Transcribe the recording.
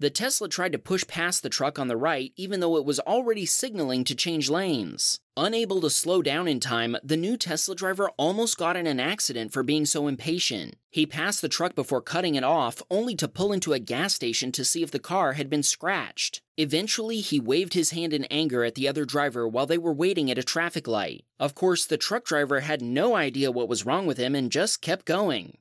The Tesla tried to push past the truck on the right even though it was already signaling to change lanes. Unable to slow down in time, the new Tesla driver almost got in an accident for being so impatient. He passed the truck before cutting it off, only to pull into a gas station to see if the car had been scratched. Eventually, he waved his hand in anger at the other driver while they were waiting at a traffic light. Of course, the truck driver had no idea what was wrong with him and just kept going.